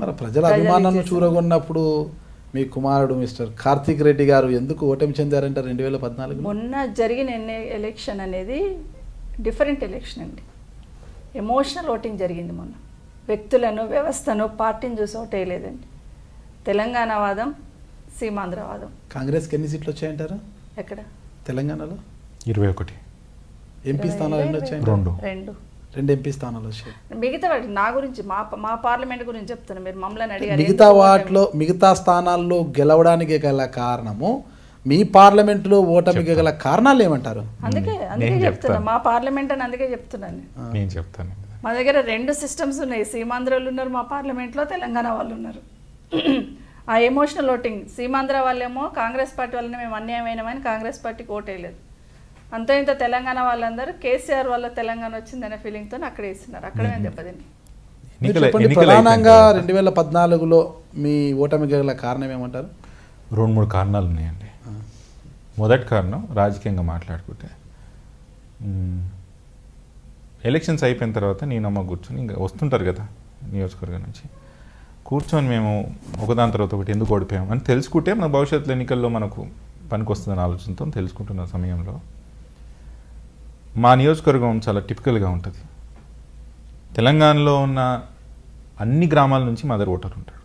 మరి ప్రజల అభిమానాన్ని చూరగొన్నప్పుడు మీ కుమారుడు మిస్టర్ కార్తిక్ రెడ్డి గారు ఎందుకు ఓటమి చెందారంట 2014 మొన్న జరిగిన ఎలక్షన్ అనేది డిఫరెంట్ ఎలక్షన్ అండి ఎమోషనల్ ఓటింగ్ జరిగింది మొన్న వ్యక్తులను వ్యవస్థను పార్టీని చూసి ఓటేయలేదండి తెలంగాణవాదం సీమాంధ్రవాదం కాంగ్రెస్ ఎన్ని సీట్లు వచ్చాయంటారా ఎక్కడ తెలంగాణలో 21 ఎంపీ స్థానాలు ఎన్ని వచ్చాయి రెండు ఎంపీ స్థానాలు వచ్చాయి మిగతా వాటి నా గురించి మా పార్లమెంట్ గురించి చెప్తాను మీరు మమ్మల్ని అడిగారు మిగతా వాటిలో మిగతా స్థానాల్లో గెలవడానికి గల కారణము మీ పార్లమెంట్ లో ఓటమికి గల కారణాలు ఏమంటారు అందుకే చెప్తున్నా మా పార్లమెంట్ అని అందుకే చెప్తున్నాను నేను చెప్తాను మా దగ్గర రెండు సిస్టమ్స్ ఉన్నాయి సీమాంధ్రలు ఉన్నారు మా పార్లమెంట్ లో తెలంగాణ వాళ్ళు ఉన్నారు ఆ ఎమోషనల్ ఓటింగ్ సీమాంధ్ర వాళ్ళేమో కాంగ్రెస్ పార్టీ వాళ్ళని మేము అన్యాయమైనమని కాంగ్రెస్ పార్టీకి ఓటేయలేదు అంత ఇంత తెలంగాణ వాళ్ళందరూ కేసీఆర్ వాళ్ళ తెలంగాణ వచ్చిందనే ఫీలింగ్తో అక్కడ వేస్తున్నారు అక్కడ నేను దెబ్బతిని ప్రధానంగా 2014లో మీ ఓటమి గల కారణం ఏమంటారు రెండు మూడు కారణాలు ఉన్నాయండి మొదటి కారణం రాజకీయంగా మాట్లాడుకుంటే ఎలక్షన్స్ అయిపోయిన తర్వాత నేను అమ్మ కూర్చొని ఇంకా వస్తుంటారు కదా నియోజకవర్గం నుంచి కూర్చొని మేము ఒకదాని తర్వాత ఒకటి ఎందుకు ఓడిపోయాం అని తెలుసుకుంటే మన భవిష్యత్తులో ఎన్నికల్లో మనకు పనికి వస్తుందని ఆలోచనతో తెలుసుకుంటున్న సమయంలో మా నియోజకవర్గం చాలా టిపికల్గా ఉంటుంది తెలంగాణలో ఉన్న అన్ని గ్రామాల నుంచి మదర్ ఓటర్ ఉంటాడు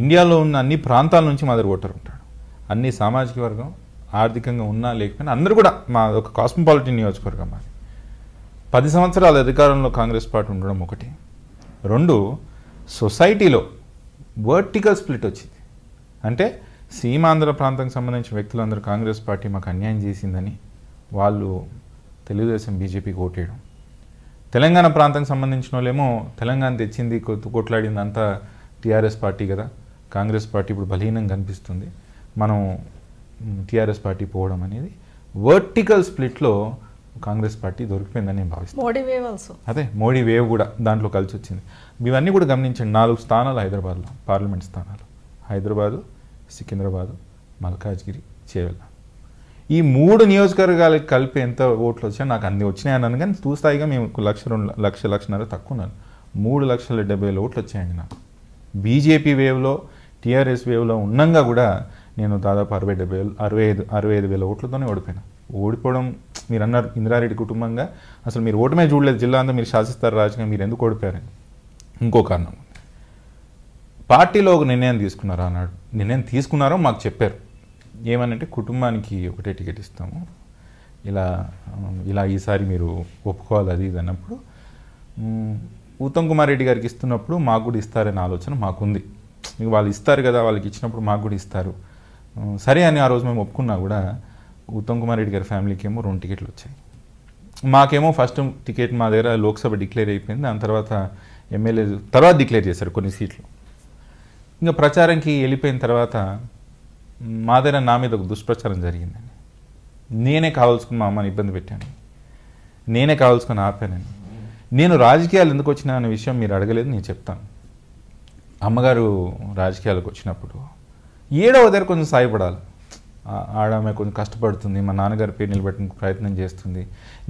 ఇండియాలో ఉన్న అన్ని ప్రాంతాల నుంచి మదర్ ఓటర్ ఉంటాడు అన్ని సామాజిక వర్గం ఆర్థికంగా ఉన్నా లేకపోయినా అందరూ కూడా మా ఒక కాస్మోపాలిటన్ నియోజకవర్గం మాది 10 సంవత్సరాల అధికారంలో కాంగ్రెస్ పార్టీ ఉండడం ఒకటి రెండు సొసైటీలో వర్టికల్ స్ప్లిట్ వచ్చింది అంటే సీమాంధ్ర ప్రాంతానికి సంబంధించిన వ్యక్తులందరూ కాంగ్రెస్ పార్టీ మాకు అన్యాయం చేసిందని వాళ్ళు తెలుగుదేశం బీజేపీకి ఓటేయడం తెలంగాణ ప్రాంతానికి సంబంధించిన వాళ్ళేమో తెలంగాణ తెచ్చింది కొట్లాడింది అంతా టీఆర్ఎస్ పార్టీ కదా కాంగ్రెస్ పార్టీ ఇప్పుడు బలహీనంగా కనిపిస్తుంది మనం టీఆర్ఎస్ పార్టీ పోవడం అనేది వర్టికల్ స్ప్లిట్లో కాంగ్రెస్ పార్టీ దొరికిపోయిందని నేను భావిస్తాను మోడీ వేవ్ ఆల్సో అదే మోడీ వేవ్ కూడా దాంట్లో కలిసి వచ్చింది ఇవన్నీ కూడా గమనించండి 4 స్థానాలు హైదరాబాద్లో పార్లమెంట్ స్థానాలు హైదరాబాదు సికింద్రాబాదు మల్కాజ్గిరి చేవెళ్ళ ఈ 3 నియోజకవర్గాలకు కలిపి ఎంత ఓట్లు వచ్చినా నాకు అన్ని వచ్చినాయి అన్నాను కానీ చూస్తాయిగా మేము 1 లక్ష 2 లక్ష 1.5 లక్షలు తక్కువ ఉన్నాను 3,70,000 ఓట్లు వచ్చాయండి నాకు బీజేపీ వేవ్లో టీఆర్ఎస్ వేవ్లో ఉన్నంగా కూడా నేను దాదాపు 65,000 ఓట్లతోనే ఓడిపోయినా ఓడిపోవడం మీరు అన్నారు ఇంద్రారెడ్డి కుటుంబంగా అసలు మీరు ఓటమే చూడలేదు జిల్లా అంతా మీరు శాసిస్తారు రాజకీయం మీరు ఎందుకు ఓడిపోయారని ఇంకో కారణం పార్టీలో ఒక నిర్ణయం తీసుకున్నారు అన్నాడు నిర్ణయం తీసుకున్నారో మాకు చెప్పారు ఏమనంటే కుటుంబానికి ఒకటే టికెట్ ఇస్తాము ఇలా ఇలా ఈసారి మీరు ఒప్పుకోవాలి అది ఇది అన్నప్పుడు ఉత్తమ్ కుమార్ రెడ్డి గారికి ఇస్తున్నప్పుడు మాకు కూడా ఇస్తారనే ఆలోచన మాకుంది వాళ్ళు ఇస్తారు కదా వాళ్ళకి ఇచ్చినప్పుడు మాకు కూడా ఇస్తారు సరే అని ఆ రోజు మేము ఒప్పుకున్నా కూడా ఉత్తమ్ కుమార్ రెడ్డి గారి ఫ్యామిలీకి ఏమో 2 టికెట్లు వచ్చాయి మాకేమో ఫస్ట్ టికెట్ మా దగ్గర లోక్సభ డిక్లేర్ అయిపోయింది దాని తర్వాత ఎమ్మెల్యే తర్వాత డిక్లేర్ చేశారు కొన్ని సీట్లు ఇంకా ప్రచారంకి వెళ్ళిపోయిన తర్వాత మా దగ్గర నా మీద ఒక దుష్ప్రచారం జరిగిందండి నేనే కావాల్సుకుని మా అమ్మని ఇబ్బంది పెట్టాను నేనే కావాల్సుకుని ఆపానని నేను రాజకీయాలు ఎందుకు వచ్చినా అనే విషయం మీరు అడగలేదు నేను చెప్తాను అమ్మగారు రాజకీయాలకు వచ్చినప్పుడు ఏడవ దగ్గర కొంచెం సాయపడాలి ఆడామె కొంచెం కష్టపడుతుంది మా నాన్నగారి పేరు నిలబెట్టడానికి ప్రయత్నం చేస్తుంది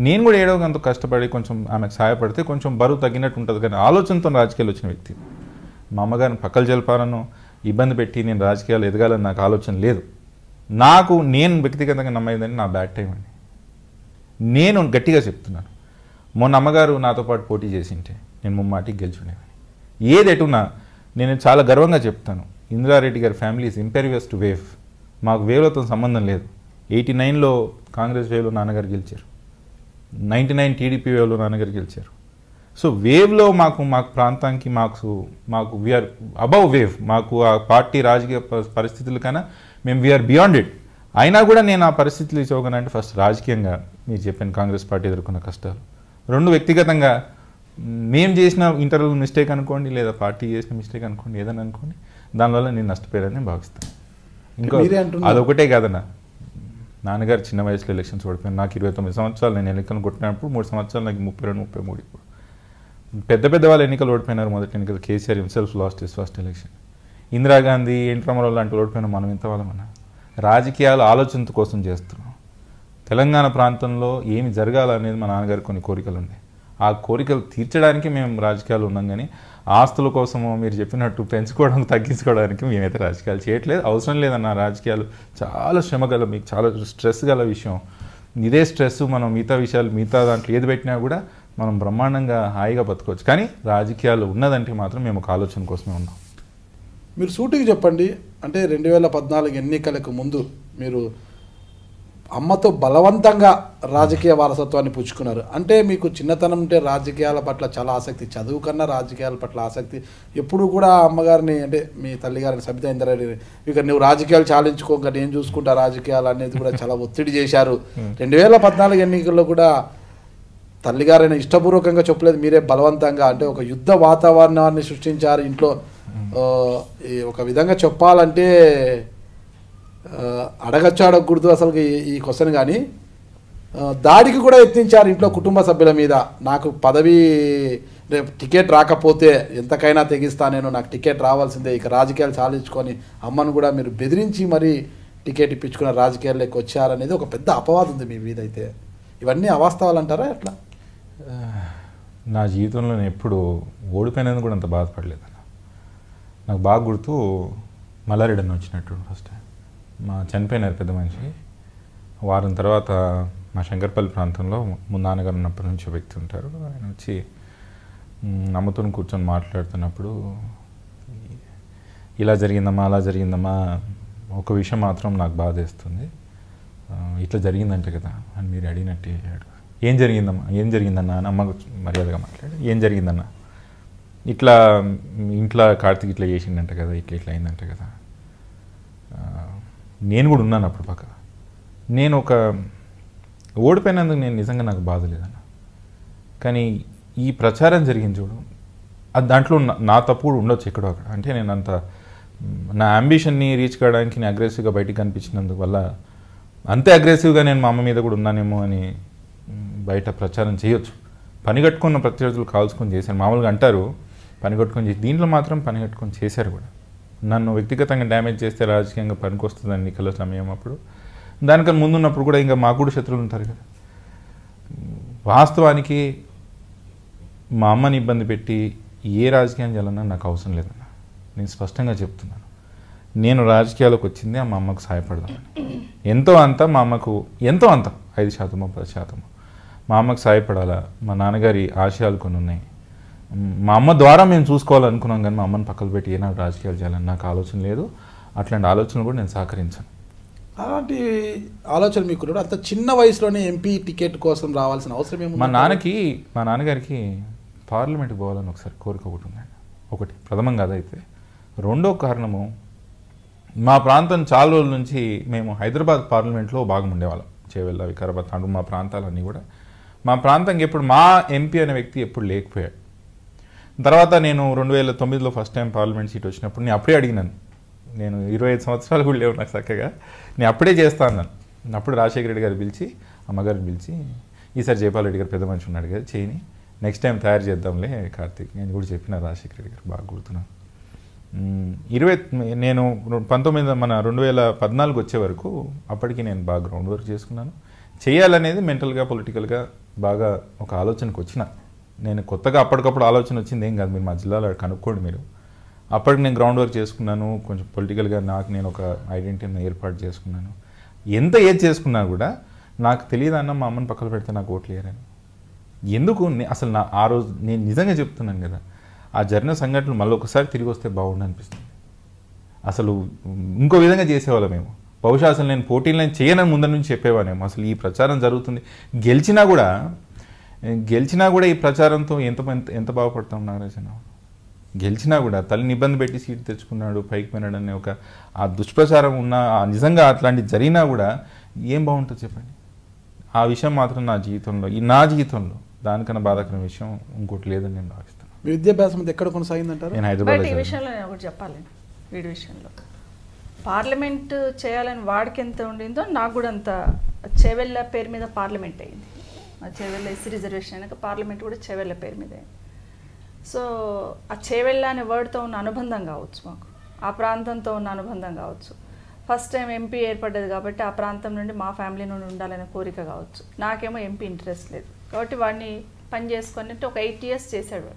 నేను కూడా ఏడవ అంత కష్టపడి కొంచెం ఆమెకు సహాయపడితే కొంచెం బరువు తగ్గినట్టు ఉంటుంది కానీ ఆలోచనతో రాజకీయాలు వచ్చిన వ్యక్తి మా అమ్మగారిని పక్కలు జలపాలను ఇబ్బంది పెట్టి నేను రాజకీయాలు ఎదగాలని నాకు ఆలోచన లేదు నాకు నేను వ్యక్తిగతంగా నమ్మేదని నా బ్యాడ్ టైం అండి నేను గట్టిగా చెప్తున్నాను మొన్న అమ్మగారు నాతో పాటు పోటీ చేసింటే నేను ముమ్మాటికి గెలిచుండేవాడిని ఏదెటున్నా నేను చాలా గర్వంగా చెప్తాను ఇంద్రారెడ్డి గారి family is impervious to wave మాకు వేవ్లతో సంబంధం లేదు 89లో కాంగ్రెస్ వేవ్లో నాన్నగారు గెలిచారు 99 టీడీపీ వేవ్లో నాన్నగారు గెలిచారు సో వేవ్లో మాకు ప్రాంతానికి మాకు వీఆర్ అబవ్ వేవ్ మాకు ఆ పార్టీ రాజకీయ పరిస్థితుల కన్నా మేము వీఆర్ బియాండ్ ఇట్ అయినా కూడా నేను ఆ పరిస్థితులు చూడగానంటే ఫస్ట్ రాజకీయంగా మీరు చెప్పాను కాంగ్రెస్ పార్టీ ఎదుర్కొన్న కష్టాలు రెండు వ్యక్తిగతంగా మేము చేసిన ఇంటర్వ్యూ మిస్టేక్ అనుకోండి లేదా పార్టీ చేసిన మిస్టేక్ అనుకోండి ఏదని అనుకోండి దానివల్ల నేను నష్టపోయానని భావిస్తాను ఇంకో అదొకటే కాదన్నా నాన్నగారు చిన్న వయసులో ఎలక్షన్స్ ఓడిపోయాను నాకు 29 సంవత్సరాలు నేను ఎన్నికలు కొట్టినప్పుడు 3 సంవత్సరాలు నాకు 32, 33 ఇప్పుడు పెద్ద వాళ్ళు ఎన్నికలు ఓడిపోయినారు మొదటి ఎన్నికలు KCR himself lost his first election Indira Gandhi N Rama Rao లాంటి ఓడిపోయినా మనం ఇంతవాళ్ళమన్నా రాజకీయాలు ఆలోచన కోసం చేస్తున్నాం తెలంగాణ ప్రాంతంలో ఏమి జరగాలనేది మా నాన్నగారు కొన్ని కోరికలు ఉండే. ఆ కోరికలు తీర్చడానికి మేము రాజకీయాలు ఉన్నాం, కానీ ఆస్తుల కోసమో మీరు చెప్పినట్టు పెంచుకోవడం తగ్గించుకోవడానికి మేమైతే రాజకీయాలు చేయట్లేదు. అవసరం లేదన్న రాజకీయాలు చాలా శ్రమ గల, మీకు చాలా స్ట్రెస్ గల విషయం. ఇదే స్ట్రెస్ మనం మిగతా విషయాలు మిగతా దాంట్లో ఏది పెట్టినా కూడా మనం బ్రహ్మాండంగా హాయిగా బతుకోవచ్చు, కానీ రాజకీయాలు ఉన్నదంటే మాత్రం మేము ఒక ఆలోచన కోసమే ఉన్నాం. మీరు సూటిగా చెప్పండి అంటే 2014 ఎన్నికలకు ముందు మీరు అమ్మతో బలవంతంగా రాజకీయ వారసత్వాన్ని పుచ్చుకున్నారు. అంటే మీకు చిన్నతనం అంటే రాజకీయాల పట్ల చాలా ఆసక్తి, చదువు కన్నా రాజకీయాల పట్ల ఆసక్తి. ఎప్పుడు కూడా అమ్మగారిని అంటే మీ తల్లిగారిని సబితా ఇంద్ర రెడ్డిని ఇక నువ్వు రాజకీయాలు చాలించుకోక నేను చూసుకుంటా రాజకీయాలు అనేది కూడా చాలా ఒత్తిడి చేశారు. 2014 ఎన్నికల్లో కూడా తల్లిగారైనా ఇష్టపూర్వకంగా చెప్పలేదు, మీరే బలవంతంగా అంటే ఒక యుద్ధ వాతావరణాన్ని సృష్టించారు ఇంట్లో. ఒక విధంగా చెప్పాలంటే అడగచ్చు అడగకూడదు అసలు ఈ క్వశ్చన్, కానీ దాడికి కూడా యత్నించారు ఇంట్లో కుటుంబ సభ్యుల మీద. నాకు పదవి రేపు టికెట్ రాకపోతే ఎంతకైనా తెగిస్తా నేను, నాకు టికెట్ రావాల్సిందే, ఇక రాజకీయాలు సాధించుకొని అమ్మను కూడా మీరు బెదిరించి మరీ టికెట్ ఇప్పించుకున్న రాజకీయాల్లోకి వచ్చారనేది ఒక పెద్ద అపవాదం ఉంది మీ మీద. అయితే ఇవన్నీ అవాస్తవాలు అంటారా? ఎట్లా? నా జీవితంలో నేను ఎప్పుడు ఓడిపోయినందుకు కూడా అంత బాధపడలేదు. నాకు బాగా గుర్తు మల్లారెడ్డి వచ్చినట్టు ఫస్ట్ టైం మా చనిపోయినారు పెద్ద మనిషి. వారం తర్వాత మా శంకర్పల్లి ప్రాంతంలో ముందు నాన్నగారు ఉన్నప్పటి నుంచి వ్యక్తి ఉంటారు. ఆయన వచ్చి అమ్మతో కూర్చొని మాట్లాడుతున్నప్పుడు ఇలా జరిగిందమ్మా అలా జరిగిందమ్మా, ఒక విషయం మాత్రం నాకు బాధేస్తుంది, ఇట్లా జరిగిందంటే కదా అని మీరు అడిగినట్టు చేశాడు. ఏం జరిగిందమ్మా, ఏం జరిగిందన్నా అని అమ్మ మర్యాదగా మాట్లాడి ఏం జరిగిందన్నా, ఇట్లా ఇంట్లో కార్తీక్ ఇట్లా చేసిండంట కదా, ఇట్లా ఇట్లా అయిందంట కదా. నేను కూడా ఉన్నాను అప్పుడు పక్కన. నేను ఒక ఓడిపోయినందుకు నేను నిజంగా నాకు బాధ లేదన్న, కానీ ఈ ప్రచారం జరిగింది చూడు, అది దాంట్లో నా తప్పు కూడా ఉండొచ్చు ఎక్కడో అక్కడ. అంటే నేను అంత నా అంబిషన్ని రీచ్ కావడానికి నేను అగ్రెసివ్గా బయటకు కనిపించినందువల్ల అంతే అగ్రెసివ్గా నేను మా అమ్మ మీద కూడా ఉన్నానేమో అని బయట ప్రచారం చేయొచ్చు. పనిగట్టుకున్న ప్రత్యర్థులు కాల్చుకొని చేశారు, మామూలుగా అంటారు పనిగట్టుకొని చేసి, దీంట్లో మాత్రం పనిగట్టుకొని చేశారు కూడా. నన్ను వ్యక్తిగతంగా డ్యామేజ్ చేస్తే రాజకీయంగా పనికి వస్తుంది ఎన్నికల సమయం అప్పుడు, దానికన్నా ముందున్నప్పుడు కూడా ఇంకా మా కూడా శత్రువులు ఉంటారు కదా. వాస్తవానికి మా అమ్మని ఇబ్బంది పెట్టి ఏ రాజకీయం చేయాలన్నా నాకు అవసరం లేదన్న, నేను స్పష్టంగా చెప్తున్నాను. నేను రాజకీయాలకు వచ్చింది మా అమ్మకు సహాయపడదామని, ఎంతో అంత మా అమ్మకు, ఎంతో అంత 5% 10% మా అమ్మకు సహాయపడాలా. మా నాన్నగారి ఆశయాలు కొన్ని ఉన్నాయి, మా అమ్మ ద్వారా మేము చూసుకోవాలనుకున్నాం, కానీ మా అమ్మని పక్కకు పెట్టి ఏనాడు రాజకీయాలు చేయాలని నాకు ఆలోచన లేదు. అట్లాంటి ఆలోచనలు కూడా నేను సహకరించాను. అలాంటి ఆలోచన మీకు అంత చిన్న వయసులోనే ఎంపీ టికెట్ కోసం రావాల్సిన అవసరం ఏమో. మా నాన్నగారికి పార్లమెంట్కి పోవాలని ఒకసారి కోరిక ఒకటి ఉందండి, ఒకటి ప్రథమంగా అదైతే. రెండో కారణము, మా ప్రాంతం చాలా రోజుల నుంచి మేము హైదరాబాద్ పార్లమెంట్లో భాగం ఉండేవాళ్ళం, చేవెళ్ళ వికారాబాద్ తాండూరు మా ప్రాంతాలన్నీ కూడా. మా ప్రాంతంకి ఎప్పుడు మా ఎంపీ అనే వ్యక్తి ఎప్పుడు లేకపోయాడు. తర్వాత నేను 2009లో ఫస్ట్ టైం పార్లమెంట్ సీట్ వచ్చినప్పుడు నేను అప్పుడే అడిగినాను, నేను 25 సంవత్సరాలు కూడా లేవు నాకు చక్కగా, నేను అప్పుడే చేస్తా అన్నాను. అప్పుడు రాజశేఖర రెడ్డి గారు పిలిచి, అమ్మగారిని పిలిచి, ఈసారి జయపాల్ రెడ్డి గారు పెద్ద మనిషి ఉన్నాడు కదా చేయని, నెక్స్ట్ టైం తయారు చేద్దాంలే కార్తీక్, నేను కూడా చెప్పిన రాజశేఖర రెడ్డి గారు బాగా గుర్తున్నాను. నేను 2014 వచ్చే వరకు అప్పటికి నేను బాగా గ్రౌండ్ వర్క్ చేసుకున్నాను. చేయాలనేది మెంటల్గా పొలిటికల్గా బాగా ఒక ఆలోచనకు వచ్చిన, నేను కొత్తగా అప్పటికప్పుడు ఆలోచన వచ్చింది ఏం కాదు, మీరు మా జిల్లాలో కనుక్కోండి మీరు. అప్పటికి నేను గ్రౌండ్ వర్క్ చేసుకున్నాను, కొంచెం పొలిటికల్గా నాకు నేను ఒక ఐడెంటిటీని ఏర్పాటు చేసుకున్నాను. ఎంత ఏది చేసుకున్నా కూడా నాకు తెలియదన్న మా అమ్మని పక్కన పెడితే నాకు ఓట్లు వేయరని. ఎందుకు అసలు నా ఆ రోజు నేను నిజంగా చెప్తున్నాను కదా, ఆ జరిగిన సంఘటనలు మళ్ళీ ఒకసారి తిరిగి వస్తే బాగుండు అనిపిస్తుంది. అసలు ఇంకో విధంగా చేసేవాళ్ళం మేము, బహుశా అసలు నేను పోటీలను చేయనని ముందర నుంచి చెప్పేవాళ్ళేమో. అసలు ఈ ప్రచారం జరుగుతుంది, గెలిచినా కూడా ఈ ప్రచారంతో ఎంత బాగుపడతాం నాగరాజన. గెలిచినా కూడా తల్లిని ఇబ్బంది పెట్టి సీటు తెచ్చుకున్నాడు, పైకి పోయినాడు అనే ఒక ఆ దుష్ప్రచారం ఉన్న, నిజంగా అట్లాంటివి జరిగినా కూడా ఏం బాగుంటుంది చెప్పండి. ఆ విషయం మాత్రం నా జీవితంలో దానికన్నా బాధాకరమైన విషయం ఇంకోటి లేదని నేను భావిస్తాను. మీ విద్యాభ్యాసం ఎక్కడ కొనసాగిందంటారు? నేను హైదరాబాద్లో. చెప్పాలి వీడి విషయంలో పార్లమెంట్ చేయాలని వాడికి ఎంత ఉండిందో నాకు కూడా అంత. చేవెళ్ళ పేరు మీద పార్లమెంట్ అయింది, చేవెళ్ళ ఎస్సీ రిజర్వేషన్ అయినాక పార్లమెంట్ కూడా చేవెళ్ళ పేరు మీదే. సో చేవెళ్ళ అనే వర్డ్తో ఉన్న అనుబంధం కావచ్చు మాకు, ఆ ప్రాంతంతో ఉన్న అనుబంధం కావచ్చు. ఫస్ట్ టైం ఎంపీ ఏర్పడ్డది కాబట్టి ఆ ప్రాంతం నుండి మా ఫ్యామిలీ నుండి ఉండాలనే కోరిక కావచ్చు. నాకేమో ఎంపీ ఇంట్రెస్ట్ లేదు కాబట్టి వాడిని పని చేసుకొని ఒక 8 years చేశాడు.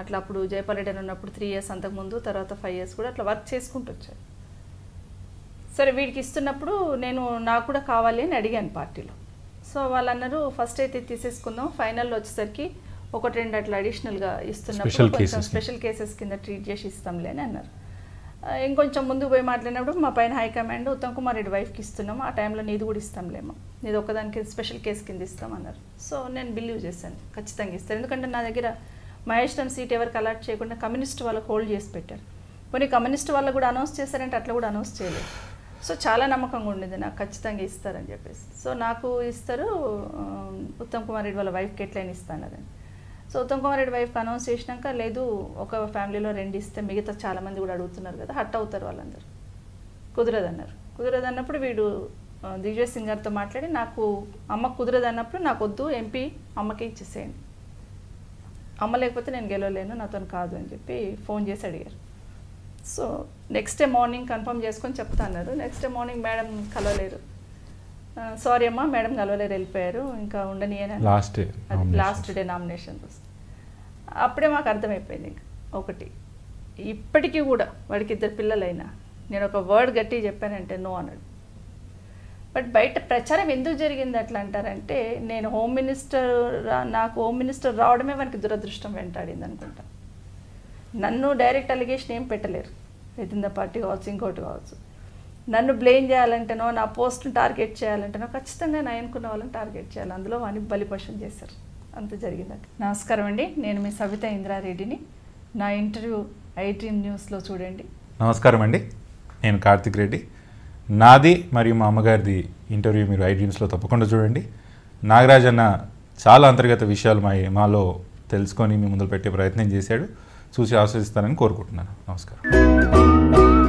అట్లా అప్పుడు జయపర్రెడ్డి ఉన్నప్పుడు 3 years, అంతకుముందు తర్వాత 5 years కూడా అట్లా వర్క్ చేసుకుంటూ వచ్చాడు. సరే వీడికి ఇస్తున్నప్పుడు నేను నాకు కూడా కావాలి అని అడిగాను పార్టీలో. సో వాళ్ళు అన్నారు ఫస్ట్ అయితే తీసేసుకుందాం, ఫైనల్లో వచ్చేసరికి 1-2 అట్లా అడిషనల్గా ఇస్తున్నప్పుడు కొంచెం స్పెషల్ కేసెస్ కింద ట్రీట్ చేసి ఇస్తాంలే అని అన్నారు. ఇంకొంచెం ముందుకు పోయి మాట్లాడినప్పుడు మా పైన హైకమాండ్ ఉత్తమ్ కుమార్ రెడ్డి వైఫ్కి ఇస్తున్నాము, ఆ టైంలో నీది కూడా ఇస్తాంలేమో, నీది ఒకదానికి స్పెషల్ కేసు కింద ఇస్తామన్నారు. సో నేను బిలీవ్ చేశాను ఖచ్చితంగా ఇస్తాను, ఎందుకంటే నా దగ్గర మహేశ్వరం సీట్ ఎవరికి అలాట్ చేయకుండా కమ్యూనిస్ట్ వాళ్ళకి హోల్డ్ చేసి పెట్టారు. కొన్ని కమ్యూనిస్ట్ వాళ్ళకు కూడా అనౌన్స్ చేశారంటే అట్లా కూడా అనౌన్స్ చేయలేదు. సో చాలా నమ్మకంగా ఉండేది నాకు ఖచ్చితంగా ఇస్తారని చెప్పేసి. సో నాకు ఇస్తారు ఉత్తమ్ కుమార్ రెడ్డి వాళ్ళ వైఫ్కి ఎట్లయినా ఇస్తాను అదని. సో ఉత్తమ్ కుమార్ రెడ్డి వైఫ్కి అనౌన్స్ చేసినాక లేదు ఒక ఫ్యామిలీలో 2 ఇస్తే మిగతా చాలామంది కూడా అడుగుతున్నారు కదా హట్ అవుతారు వాళ్ళందరూ, కుదరదన్నారు. కుదరదన్నప్పుడు వీడు దిగ్విజయ్ సింగ్ గారితో మాట్లాడి నాకు అమ్మ కుదరదన్నప్పుడు నాకు వద్దు ఎంపీ అమ్మకే ఇచ్చేసేయండి, అమ్మ లేకపోతే నేను గెలవలేను నాతో కాదు అని చెప్పి ఫోన్ చేసి అడిగారు. So next day morning confirm చేసుకొని చెప్తా అన్నారు. నెక్స్ట్ డే మార్నింగ్ మేడం కలవలేరు, సారీ అమ్మా మేడం కలవలేరు వెళ్ళిపోయారు ఇంకా ఉండని లాస్ట్ డే నామినేషన్ రోజు. అప్పుడే మాకు అర్థమైపోయింది ఇంకా ఒకటి ఇప్పటికీ కూడా వాడికి 2 పిల్లలైనా నేను ఒక వర్డ్ గట్టి చెప్పానంటే నో అన్నాడు. బట్ బయట ప్రచారం ఎందుకు జరిగింది అట్లా అంటారంటే నేను హోమ్ మినిస్టర్ నాకు హోమ్ మినిస్టర్ రావడమే వానికి దురదృష్టం వెంటాడింది అనుకుంటా. నన్ను డైరెక్ట్ అలిగేషన్ ఏం పెట్టలేరు విదిన్ ద పార్టీ కావచ్చు ఇంకోటి కావచ్చు, నన్ను బ్లేమ్ చేయాలంటేనో నా పోస్ట్ని టార్గెట్ చేయాలంటేనో ఖచ్చితంగా నేను అనుకున్న వాళ్ళని టార్గెట్ చేయాలి, అందులో వాడిని బలిపశం చేశారు అంత జరిగింది. నమస్కారం అండి, నేను మీ సబితా ఇంద్రారెడ్డిని. నా ఇంటర్వ్యూ iDream న్యూస్లో చూడండి. నమస్కారం అండి, నేను కార్తిక్ రెడ్డి. నాది మరియు మా అమ్మగారిది ఇంటర్వ్యూ మీరు iDreamsలో తప్పకుండా చూడండి. నాగరాజ్ అన్న చాలా అంతర్గత విషయాలు మాలో తెలుసుకొని మీ ముందు పెట్టే ప్రయత్నం చేశాడు, చూసి ఆశ్వసిస్తానని కోరుకుంటున్నాను. నమస్కారం.